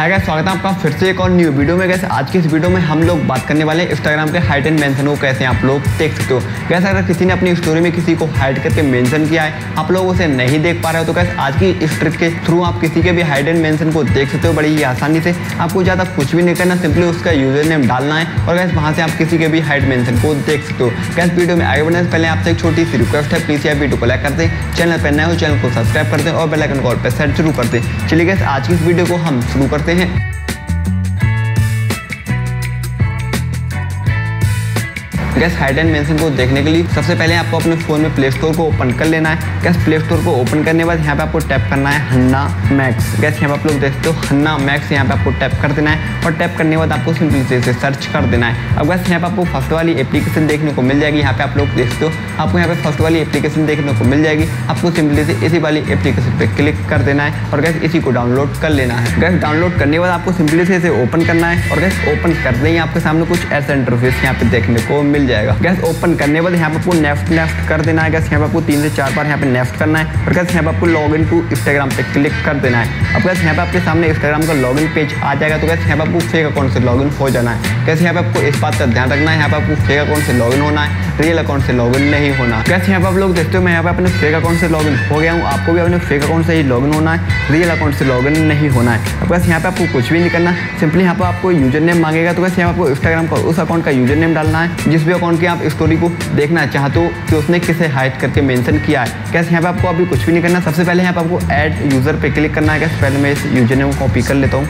Hi guys, स्वागत है आपका फिर से एक और न्यू वीडियो में। गाइस आज की इस वीडियो में हम लोग बात करने वाले हैं इंस्टाग्राम के हाइड एंड मेंशन को कैसे आप लोग देख सकते हो। गाइस अगर किसी ने अपनी स्टोरी में किसी को हाइड करके मेंशन किया है, आप लोग उसे नहीं देख पा रहे हो, तो गाइस आज की इस ट्रिक के थ्रू आप किसी के भी हाइड एंड मेंशन को देख सकते हो बड़ी ही आसानी से। आपको ज़्यादा कुछ भी नहीं करना, सिंपली उसका यूजर नेम डालना है और गाइस वहाँ से आप किसी के भी हाइड मेंशन को देख सकते हो। गाइस वीडियो में आगे बढ़ने से पहले आपसे एक छोटी सी रिक्वेस्ट है, प्लीज़ आप वीडियो को लाइक कर दें, चैनल पर नए हो चैनल को सब्सक्राइब कर दें और बेल आइकन को ऑल पर सेट जरूर कर दें। चलिए गाइस आज की इस वीडियो को हम शुरू करते हैं। गैस हाइड एंड मेंशन को देखने के लिए सबसे पहले आपको अपने फ़ोन में प्ले स्टोर को ओपन कर लेना है। गैस प्ले स्टोर को ओपन करने के बाद यहाँ पे आपको टैप करना है hannanmxig। गैस यहाँ पे आप लोग देखते हो hannanmxig, यहाँ पे आपको टैप कर देना है और टैप करने के बाद आपको सिंपली से सर्च कर देना है। अब गैस यहाँ पे आपको फर्स्ट वाली एप्लीकेशन देखने को मिल जाएगी, यहाँ पे आप लोग देखते हो आपको यहाँ पे फर्स्ट वाली एप्लीकेशन देखने को मिल जाएगी। आपको सिंपली से इसी वाली एप्लीकेशन पर क्लिक कर देना है और गैस इसी को डाउनलोड कर लेना है। गैस डाउनलोड करने के बाद आपको सिंपली से इसे ओपन करना है और गैस ओपन करते ही आपके सामने कुछ ऐसा इंटरफेस यहाँ पे देखने को मिल जाएगा। गैस ओपन करने बाद यहाँ पर आपको नेक्स्ट कर देना है। गैस यहाँ पर आपको 3 से 4 बार यहाँ पे नेक्स्ट करना है और गैस यहाँ पर आपको लॉग इन टू इंस्टाग्राम पे क्लिक कर देना है। अब गैस यहाँ पे आपके सामने इंस्टाग्राम का लॉग इन पेज आ जाएगा, तो गैस यहाँ पर आपको फेक अकाउंट से लॉग इन हो जाना है। गैस यहाँ पर आपको इस बात का ध्यान रखना है, यहाँ पर आपको फेक अकाउंट से लॉग इन होना है, रियल अकाउंट से लॉग इन नहीं होना। गैस यहाँ पर आप लोग देखते हो मैं यहाँ पर अपने फेक अकाउंट से लॉग इन हो गया हूँ, आपको भी अपने फेक अकाउंट से ही लॉग इन होना है, रियल अकाउंट से लॉग इन नहीं होना है। अब गैस यहाँ पर आपको कुछ भी नहीं करना, सिंपली यहाँ पर आपको यूजर नेम मांगेगा, तो गैस यहाँ पर आपको इंस्टाग्राम का उस अकाउंट का यूजर नेम डालना है जिस भी अकाउंट की आप स्टोरी को देखना चाहते हो कि उसने किसे हाइड करके मेंशन किया है। कैसे यहाँ पे आपको अभी कुछ भी नहीं करना, सबसे पहले यहाँ पे आपको ऐड यूज़र पे क्लिक करना है। कैसे पहले मैं इस यूजर नेम को कॉपी कर लेता हूँ।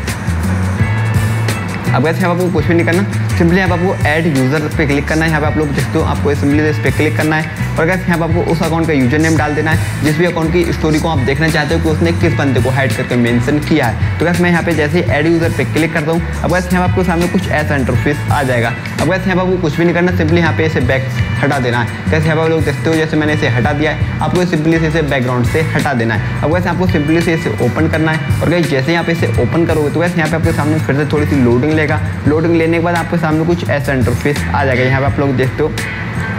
अब कैसे यहाँ पे आपको कुछ भी नहीं करना, सिंपली यहाँ पर आपको ऐड यूज़र पे क्लिक करना है। यहाँ पे आप लोग देखते हो आपको सिंपली इस पे क्लिक करना है और गैस यहाँ पे आपको उस अकाउंट का यूजर नेम डाल देना है जिस भी अकाउंट की स्टोरी को आप देखना चाहते हो कि उसने किस बंदे को हाइड करके मेंशन किया है। तो गैस मैं यहाँ पे जैसे ऐड यूज़र पे क्लिक करता हूँ, अब गैस यहाँ पर आपके सामने कुछ ऐसा इंटरफेस आ जाएगा। अब गैस यहाँ पर आपको कुछ भी नहीं करना, सिंपली यहाँ पे इसे बैक हटा देना है। कैसे यहाँ पर आप लोग देखते हो जैसे मैंने इसे हटा दिया है, आपको सिंपली से इसे बैकग्राउंड से हटा देना है। अब वैसे आपको सिंपली से इसे ओपन करना है और गैस जैसे यहाँ पे इसे ओपन करोगे तो वैसे यहाँ पे आपके सामने फिर से थोड़ी सी लोडिंग लेगा। लोडिंग लेने के बाद आपके सामने कुछ ऐसा इंटरफेस आ जाएगा, यहाँ पे आप लोग देखते हो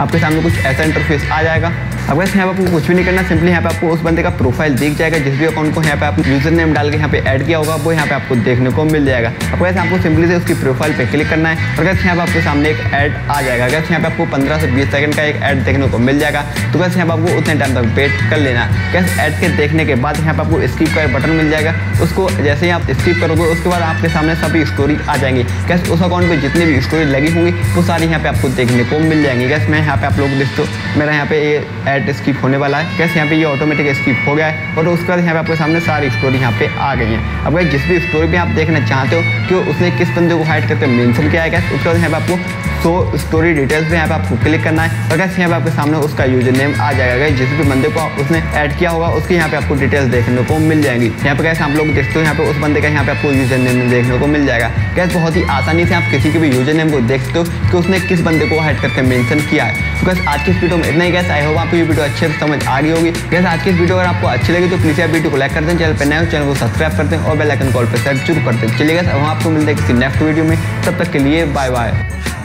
आपके सामने कुछ ऐसा इंटरफेस आ जाएगा। अब वैसे यहाँ पे आपको कुछ भी नहीं करना, सिंपली यहाँ पे आपको उस बंदे का प्रोफाइल दिख जाएगा जिस भी अकाउंट को यहाँ पे आप यूजर नेम डाल के यहाँ पे ऐड किया होगा, वो यहाँ पे आपको देखने को मिल जाएगा। अब वैसे आपको सिंपली से उसकी प्रोफाइल पे क्लिक करना है और वैसे यहाँ पे आपके सामने एक ऐड आ जाएगा। वैसे यहाँ पे आपको 15 से 20 सेकंड का एक ऐड देखने को मिल जाएगा, तो वैसे यहाँ पे आपको उतने टाइम तक वेट कर लेना। कैसे ऐड के देखने के बाद यहाँ पे आपको स्किप का बटन मिल जाएगा, उसको जैसे ही आप स्किप करोगे उसके बाद आपके सामने सभी स्टोरी आ जाएंगी। कैसे उस अकाउंट पर जितनी भी स्टोरी लगी होंगी वो सारी यहाँ पे आपको देखने को मिल जाएंगी। कैसे मैं यहाँ पे आप लोग देखते हो मेरा यहाँ पे ऐड स्किप होने वाला है। कैसे यहाँ पे ये ऑटोमेटिक स्किप हो गया है और उसके बाद यहाँ पे आपके सामने सारी स्टोरी यहाँ पे आ गई है। अब जिस भी स्टोरी पे आप देखना चाहते हो कि उसने किस बंदे को हाइड करके मेंशन किया है, कैसे उसके बाद यहाँ पे आपको तो स्टोरी डिटेल्स पे यहाँ पे आपको क्लिक करना है और कैसे यहाँ पे आपके सामने उसका यूजर नेम आ जाएगा। गाइस जिस भी बंदे को उसने ऐड किया होगा उसकी यहाँ पे आपको डिटेल्स देखने को मिल जाएंगी। यहाँ पे कैसे आप लोग देखते हो यहाँ पे उस बंदे का यहाँ पे आपको यूजर नेम देखने को मिल जाएगा। कैसे बहुत ही आसानी से आप किसी के भी यूजर नेम को देख सकते हो कि उसने किस बंदे को हाइड करके मेंशन किया है। तो कैसे आज की इस वीडियो में इतना ही। कैसे आई होप आपको ये वीडियो अच्छे से समझ आ रही होगी। कैसे आज की इस वीडियो अगर आपको अच्छी लगी तो प्लीज़ आप वीडियो को लाइक कर दें, चैनल पर नए हो चैनल को सब्सक्राइब कर दें और बेल आइकन को ऑल पर सेट जरूर कर दें। चलिए गाइस अब हम आपको मिलते हैं किसी नेक्स्ट वीडियो में, तब तक के लिए बाय बाय।